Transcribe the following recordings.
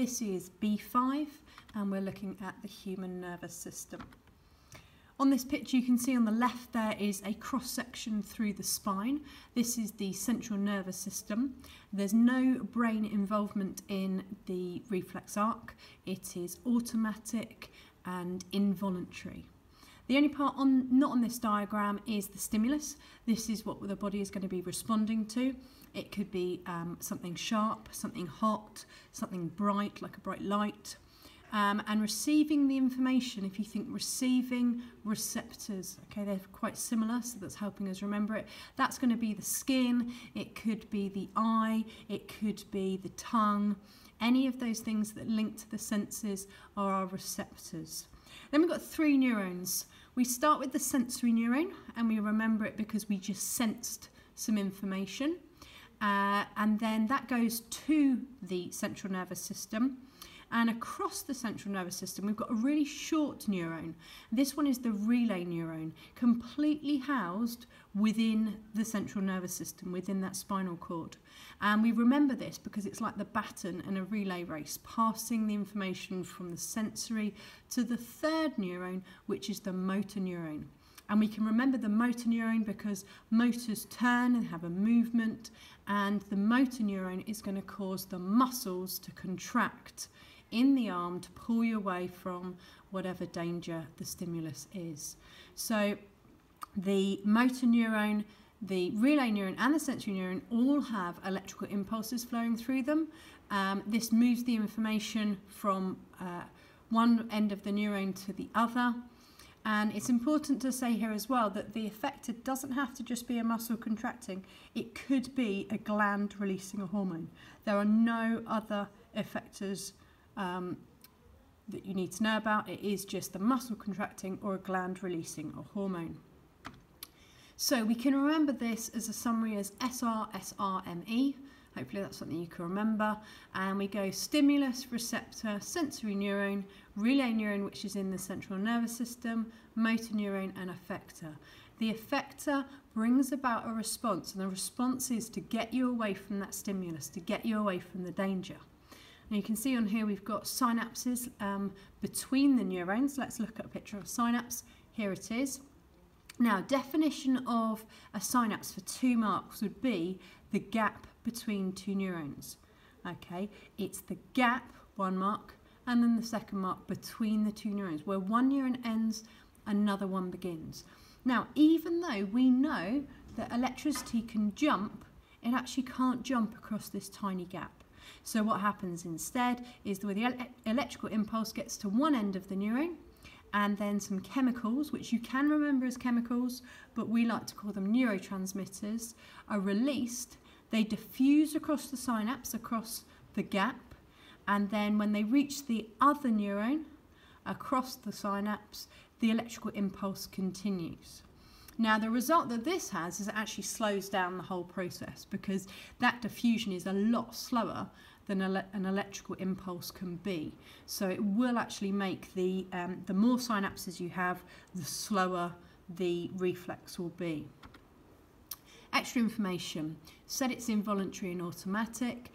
This is B5 and we're looking at the human nervous system. On this picture you can see on the left there is a cross-section through the spine. This is the central nervous system. There's no brain involvement in the reflex arc. It is automatic and involuntary. The only part not on this diagram is the stimulus. This is what the body is going to be responding to. It could be something sharp, something hot, something bright, like a bright light. And receiving the information, if you think receiving receptors, okay, they're quite similar, so that's helping us remember it. That's going to be the skin, it could be the eye, it could be the tongue. Any of those things that link to the senses are our receptors. Then we've got three neurons. We start with the sensory neuron and we remember it because we just sensed some information. And then that goes to the central nervous system. And across the central nervous system, we've got a really short neuron. This one is the relay neuron, completely housed within the central nervous system, within that spinal cord. And we remember this because it's like the baton in a relay race, passing the information from the sensory to the third neuron, which is the motor neuron. And we can remember the motor neuron because motors turn and have a movement, and the motor neuron is going to cause the muscles to contract in the arm to pull you away from whatever danger the stimulus is. So the motor neuron, the relay neuron and the sensory neuron all have electrical impulses flowing through them. This moves the information from one end of the neuron to the other. And it's important to say here as well that the affected doesn't have to just be a muscle contracting. It could be a gland releasing a hormone. There are no other effectors that you need to know about. It is just the muscle contracting or a gland releasing a hormone. So we can remember this as a summary as SRSRME. Hopefully that's something you can remember. And we go stimulus, receptor, sensory neuron, relay neuron, which is in the central nervous system, motor neuron and effector. The effector brings about a response, and the response is to get you away from that stimulus, to get you away from the danger. And you can see on here we've got synapses between the neurons. Let's look at a picture of a synapse. Here it is. Now, definition of a synapse for 2 marks would be the gap between 2 neurons. Okay, it's the gap, 1 mark, and then the second mark between the 2 neurons. Where 1 neuron ends, another one begins. Now, even though we know that electricity can jump, it actually can't jump across this tiny gap. So what happens instead is that the electrical impulse gets to one end of the neuron, and then some chemicals, which you can remember as chemicals, but we like to call them neurotransmitters, are released. They diffuse across the synapse, across the gap, and then when they reach the other neuron across the synapse, the electrical impulse continues. Now, the result that this has is it actually slows down the whole process because that diffusion is a lot slower than an electrical impulse can be. So it will actually make the more synapses you have, the slower the reflex will be. Extra information. Said it's involuntary and automatic.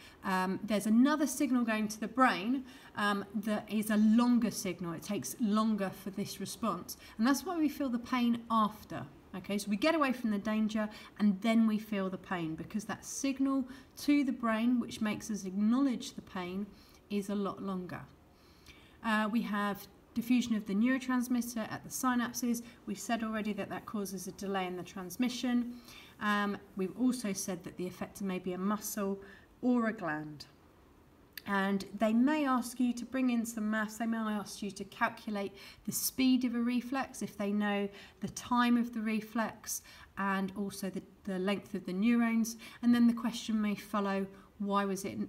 There's another signal going to the brain that is a longer signal. It takes longer for this response. And that's why we feel the pain after. Okay, so we get away from the danger and then we feel the pain because that signal to the brain, which makes us acknowledge the pain, is a lot longer. We have diffusion of the neurotransmitter at the synapses. We've said already that that causes a delay in the transmission. We've also said that the effector may be a muscle or a gland. And they may ask you to bring in some maths. They may ask you to calculate the speed of a reflex if they know the time of the reflex and also the length of the neurons. And then the question may follow, why was it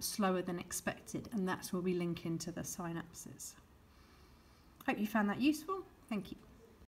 slower than expected? And that's where we link into the synapses. Hope you found that useful. Thank you.